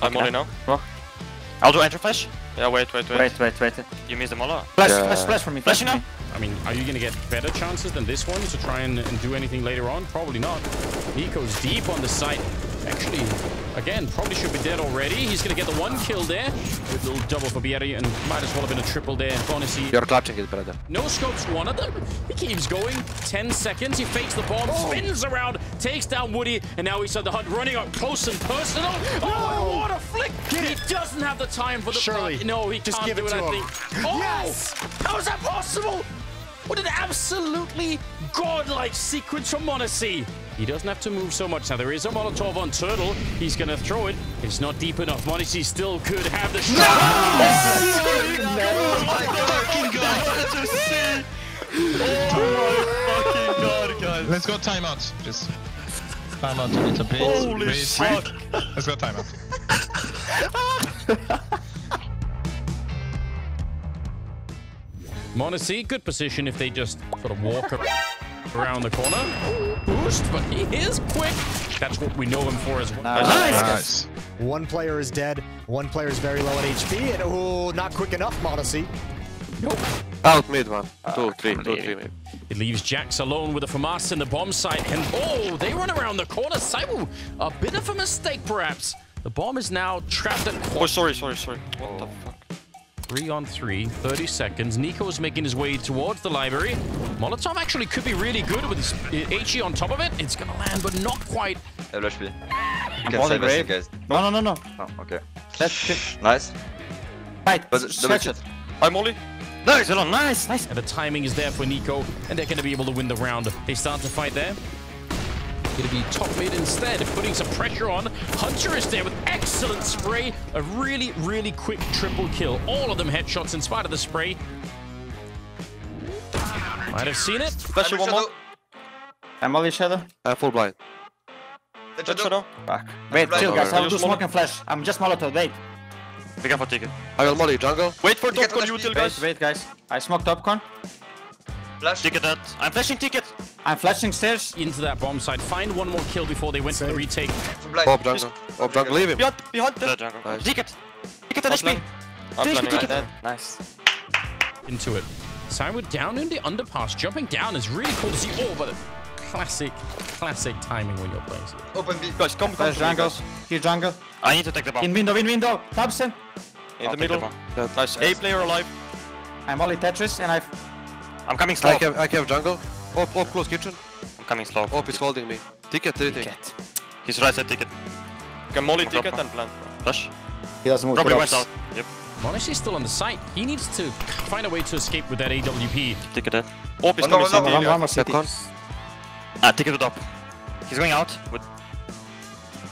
I'm only now. Oh. I'll do enter flash. Yeah, wait. You missed the Mola. Flash for me. Flashing now. I mean, are you gonna get better chances than this one to try and do anything later on? Probably not. Nico's deep on the site. Actually, again, probably should be dead already. He's gonna get the one kill there. With a little double for Bieri, and might as well have been a triple there. Bonesi. You're clutching it, brother. No scopes, one of them. He keeps going. 10 seconds. He fakes the bomb, spins around, takes down Woody, and now he's on the hunt, running up close and personal. Oh, what a flick! He doesn't have the time for the play. No, he just can't give it, I think. Oh, yes! How is that possible? What an absolutely godlike sequence from m0NESY. He doesn't have to move so much now. There is a Molotov on Turtle. He's gonna throw it. It's not deep enough. m0NESY still could have the shot. No! Oh my fucking god! That's a sin! Oh my fucking god, guys! Let's go timeout. Just timeout a little bit. Holy fuck! Let's go timeout. m0NESY, good position if they just sort of walk around the corner. Boost, but he is quick. That's what we know him for as well. Nice. One player is dead. One player is very low on HP, and not quick enough, m0NESY. Nope. Out mid one. Two, three mid. It leaves JACKZ alone with the FAMAS in the bomb site, and they run around the corner. Saibu, a bit of a mistake perhaps. The bomb is now trapped at corner. Oh, sorry. What the fuck? 3 on 3, 30 seconds. NiKo's making his way towards the library. Molotov actually could be really good with his HE on top of it. It's gonna land, but not quite. Hello, I'm on the grave. No. Oh, okay. Nice. Right, but I'm Molly. Nice. And the timing is there for NiKo, and they're gonna be able to win the round. They start to fight there. Gonna be top mid instead, putting some pressure on. huNter is there with excellent spray. A really, really quick triple kill. All of them headshots in spite of the spray. Might have seen it. Special one more. I'm all shadow. Full blind. Dead shadow. Back. Wait, chill guys, I'll do smoke and flash. I'm just Molotov, wait. Pick up for ticket. I will molly jungle. Wait for topcon, you till guys. Wait guys, I smoked topcon. Flash. Ticket that. I'm flashing ticket. I'm flashing stairs. Into that bomb site. Find one more kill before they went to the retake. Bob jungle. Bob jungle. Leave him. Behind the jungle. Ticket. Ticket and HP. I'm ticket. Nice. Into it. Saibu down in the underpass. Jumping down is really cool to see. Oh, but classic timing when you're playing. Open the guys. Come. Jungles. Here jungle. I need to take the bomb. In window. Thompson. In the middle. Nice. A player alive. I'm only Tetris and I'm coming slow. I have jungle. Op, close kitchen. I'm coming slow. Op is holding me. Ticket. He's right side ticket. Can molly ticket and plant. Flash. He doesn't move. Probably went out. Yep. Monashi is still on the site. He needs to find a way to escape with that AWP. Ticket dead. Op is coming city. Ticket it up. He's going out.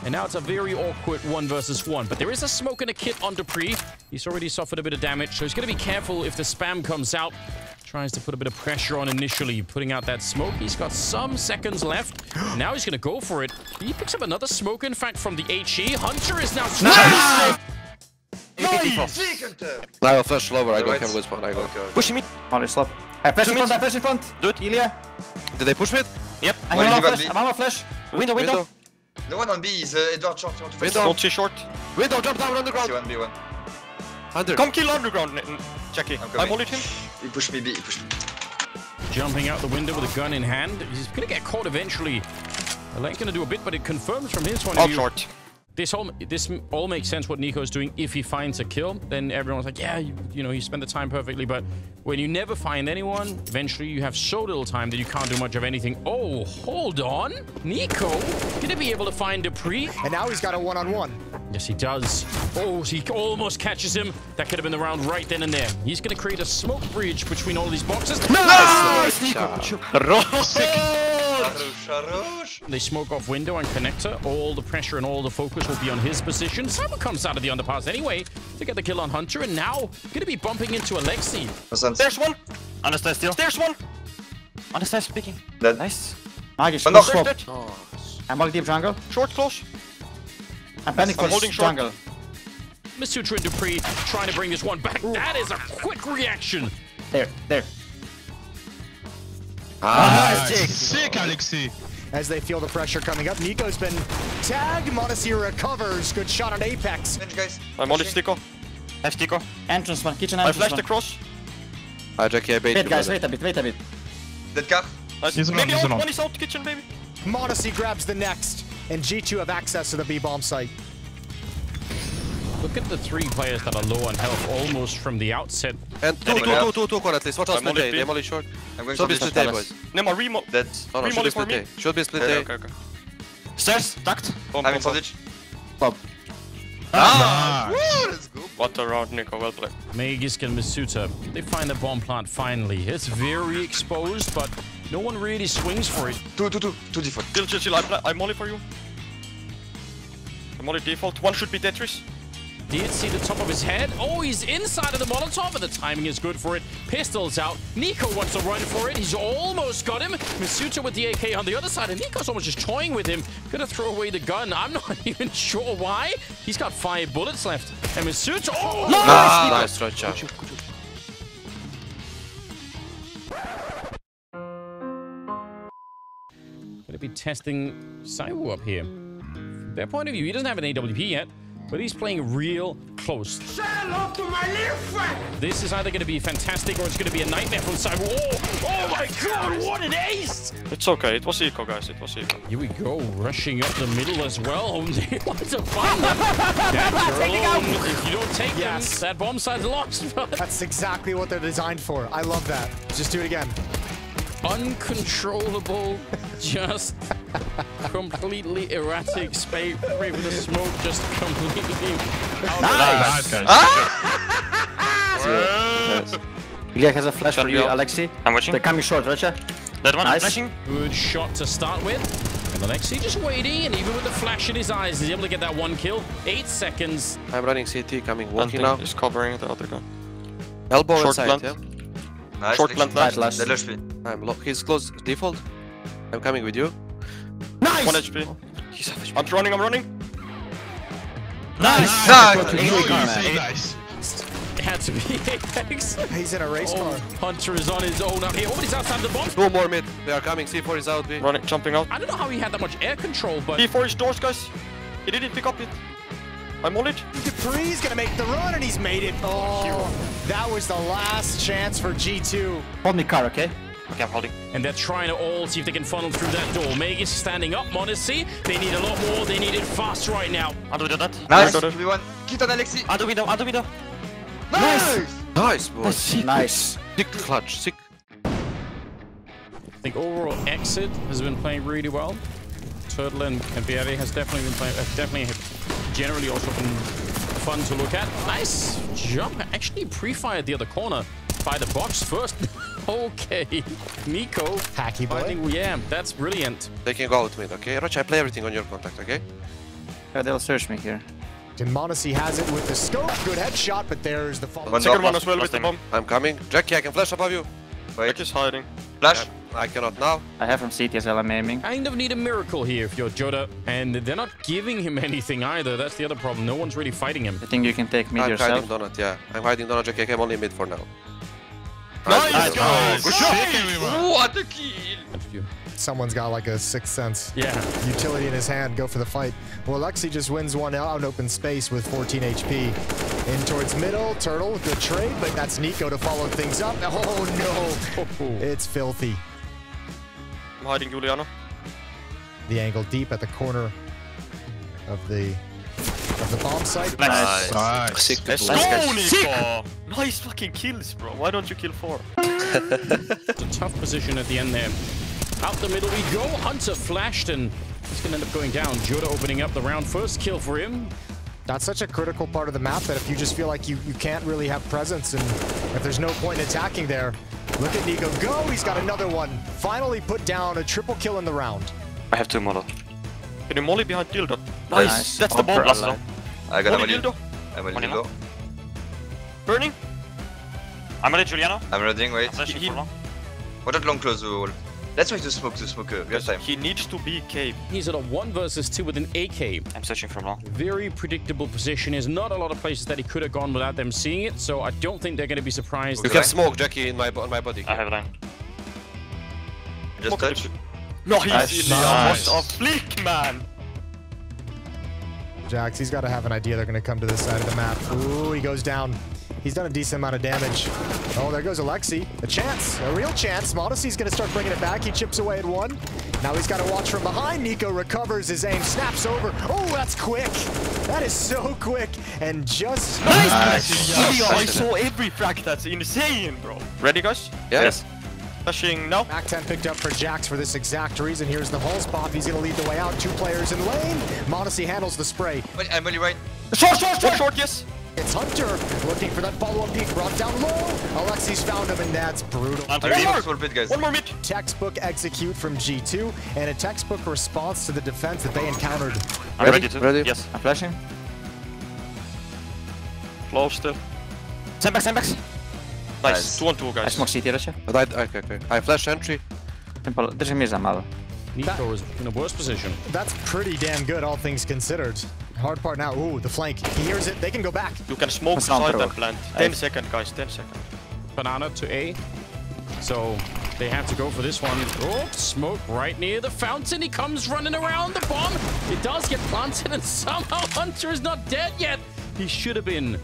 And now it's a very awkward 1v1, but there is a smoke and a kit on Dupree. He's already suffered a bit of damage, so he's going to be careful if the spam comes out. Tries to put a bit of pressure on initially, putting out that smoke. He's got some seconds left. Now he's going to go for it. He picks up another smoke, in fact, from the HE. huNter is now... Nice! I will flash lower. I don't have this one. Okay. Pushing me. I flash in front. Do it. Ilya. Did they push me? Yep. I'm on a flash. Window. The one on B is Edward short. Window, short. Window, jump down underground. 1v1. Hunter. Come kill underground, Jackie. I mollied him. He pushed me. Jumping out the window with a gun in hand. He's gonna get caught eventually. Alain's gonna do a bit, but it confirms from his point of view. Short. This all makes sense what NiKo's doing. If he finds a kill, then everyone's like, yeah, you know, he spent the time perfectly. But when you never find anyone, eventually you have so little time that you can't do much of anything. Oh, hold on. NiKo, gonna be able to find Dupree. And now he's got a one-on-one. Yes, he does. Oh, he almost catches him. That could have been the round right then and there. He's going to create a smoke bridge between all these boxes. Nice! They smoke off window and connector. All the pressure and all the focus will be on his position. Saibu comes out of the underpass anyway to get the kill on huNter. And now, going to be bumping into aleksib. There's one. Understand still. There's one. Understand speaking. Dead. Nice. Magisk. I'm all deep jungle. Short, close. I'm holding jungle. Misutaaa and Dupree trying to bring this one back. Ooh. That is a quick reaction. There. Nice. Sick, Alexi. as they feel the pressure coming up. NiKo's been tagged. m0NESY recovers. Good shot on Apex. Guys. I'm on this NiKo. Left NiKo. Entrance one. Kitchen entrance. I flashed across. I jack here. Wait guys, wait a bit, wait a bit. Dead guy. Maybe out. One is out. Kitchen baby. m0NESY grabs the next, and G2 have access to the B bomb site. Look at the three players that are low on health almost from the outset. And two core at least. Watch out, split A. They molly short. I'm going to be split A, boys. Nemo, re-molly for me. Should be split A. Okay. Stairs, ducked. I'm in sausage. Bob. Ah! Let's go. What a round, NiKo. Well played. Magisk and Misutaaa. They find the bomb plant finally. It's very exposed, but no one really swings for it. 2 default. Chill. I'm molly for you. I'm molly default. One should be Tetris. Did see the top of his head. Oh, he's inside of the Molotov, and the timing is good for it. Pistol's out. NiKo wants to run for it. He's almost got him. Misutaaa with the AK on the other side, and NiKo's almost just toying with him. Gonna throw away the gun. I'm not even sure why. He's got 5 bullets left. And Misutaaa... Oh! Nice! Nice try, Chuck. Gonna be testing Saibu up here. From their point of view, he doesn't have an AWP yet. But he's playing real close. Say hello to my little friend! This is either going to be fantastic or it's going to be a nightmare from Cyborg. Oh, oh my god, what an ace! It's okay, it was Eco, guys, it was Eco. Here we go, rushing up the middle as well. They want to find them. If you don't take them, that bomb side's locked. That's exactly what they're designed for. I love that. Just do it again. Uncontrollable, just completely erratic space. Even the smoke just completely out. Nice! Nice. Nice. Ilya has a flash for you, Alexi. I'm watching. They're coming short, Roger. That one, nice. Flashing. Good shot to start with. And Alexi just waiting, and even with the flash in his eyes, he's able to get that one kill. 8 seconds. I'm running CT, coming walking now. He's covering the other gun. Elbow short inside, yeah. Nice. Short plant last. I'm low. He's close. Default. I'm coming with you. Nice. 1 HP. Oh, he's HP. I'm running. Nice. Nice. It had to be Apex. He's in a race car. Hunter is on his own up here. Nobody's outside the bomb. 2 more mid. They are coming. C4 is out. Running, jumping out. I don't know how he had that much air control, but C4 is doors, guys. He didn't pick up it. I'm on it. Dupree's gonna make the run, and he's made it. Oh, that was the last chance for G2. Hold me car, okay? Okay, I'm holding. And they're trying to all see if they can funnel through that door. Magisk standing up, m0NESY. They need a lot more. They need it fast right now. Under window that. Nice. Keep on Alexi. Under window. Nice. Nice, boys. Nice. Sick clutch. Sick. I think overall JACKZ has been playing really well. Turtle and Bieri has definitely been playing. Generally also been fun to look at. Nice jump. Actually pre-fired the other corner by the box first. Okay. NiKo. Hacky boy. Yeah, that's brilliant. They can go out with, okay? Roch, I play everything on your contact, okay? Yeah, they'll search me here. m0NESY has it with the scope. Good headshot, but there's the follow. Second one as well with the bomb. I'm coming. Jackie, I can flash above you. Wait. Jackie's hiding. Flash. Yeah. I cannot now. I have him CT as well, I'm aiming. Kind of need a miracle here if you're Joda. And they're not giving him anything either. That's the other problem. No one's really fighting him. I think you can take mid yourself. I'm hiding Donut, yeah. I'm hiding Donut, JK. I'm only mid for now. Nice, guys! Good shot! What a kill! Someone's got like a sixth sense. Yeah. Utility in his hand. Go for the fight. Well, Lexi just wins one out in open space with 14 HP. In towards middle. Turtle, good trade, but that's NiKo to follow things up. Oh, no. It's filthy. I'm hiding Juliano. The angle deep at the corner of the bomb site. Nice. Nice. Sick. Let's go, NiKo. Nice fucking kills, bro. Why don't you kill 4? It's a tough position at the end there. Out the middle we go. Hunter flashed, and he's going to end up going down. Joda opening up the round. First kill for him. That's such a critical part of the map that if you just feel like you can't really have presence, and if there's no point in attacking there. Look at NiKo go. He's got another one. Finally put down a triple kill in the round. I have 2 molly. Can you molly behind Tilda? Nice. That's the bomb blast. I got a molly. I'm a Tilda. Burning. I'm ready, Juliano. I'm ready. Wait. What a long close the wall. Let's wait to smoke, we have time. He needs to be cave. He's at a 1 versus 2 with an AK. I'm searching from long. Very predictable position. There's not a lot of places that he could have gone without them seeing it, so I don't think they're going to be surprised. You can smoke, Jackie, on my body. I have a line. Just touch. No, he's in the almost off flick, man. JACKZ, he's got to have an idea they're going to come to this side of the map. Ooh, he goes down. He's done a decent amount of damage. Oh, there goes aleksib. A chance, a real chance. m0NESY's going to start bringing it back. He chips away at one. Now he's got to watch from behind. NiKo recovers his aim, snaps over. Oh, that's quick. That is so quick. And just... Nice! I saw every frag. That's insane, bro. Ready, guys? Yes. Flashing, no. Mac 10 picked up for JACKZ for this exact reason. Here's the Hulls pop. He's going to lead the way out. Two players in lane. m0NESY handles the spray. Wait, I'm really right. Short, yes. It's huNter looking for that follow-up peek, brought down low. aleksib's found him, and that's brutal. One more mid. Textbook execute from G2, and a textbook response to the defense that they encountered. I'm ready. Ready? Yes. I'm flashing. Close to. Sandbags. Nice. 2-on-2, guys. I smoke CT, Russia. Okay. I flash entry. There's a mirror, Mal. NiKo is in a worse position. That's pretty damn good, all things considered. Hard part now. Ooh, the flank. He hears it. They can go back. You can smoke side and plant. 10 seconds, guys. 10 seconds. Banana to A. So they have to go for this one. Oh, smoke right near the fountain. He comes running around the bomb. It does get planted, and somehow huNter is not dead yet. He should have been.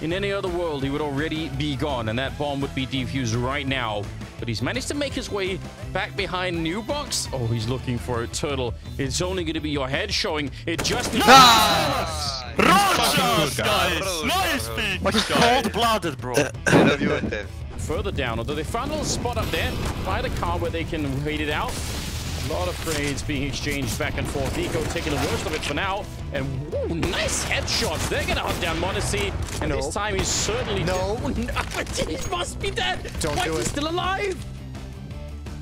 In any other world, he would already be gone, and that bomb would be defused right now. But he's managed to make his way back behind New Box. Oh, he's looking for a turtle. It's only going to be your head showing. It just needs... Nice! Rogers, guys! Nice pick, guys! Cold-blooded, bro. I love you, Dave. Further down, although they found a little spot up there by the car where they can wait it out. A lot of trades being exchanged back and forth. NiKo taking the worst of it for now. And woo, nice headshots. They're going to hunt down m0NESY. And this time he's certainly... No. He must be dead. Why is he still alive?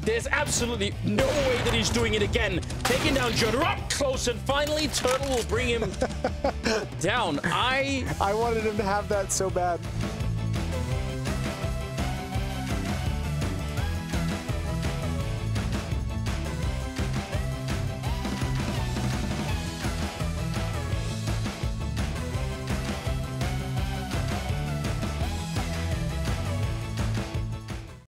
There's absolutely no way that he's doing it again. Taking down Jotter up close, and finally Turtle will bring him down. I wanted him to have that so bad.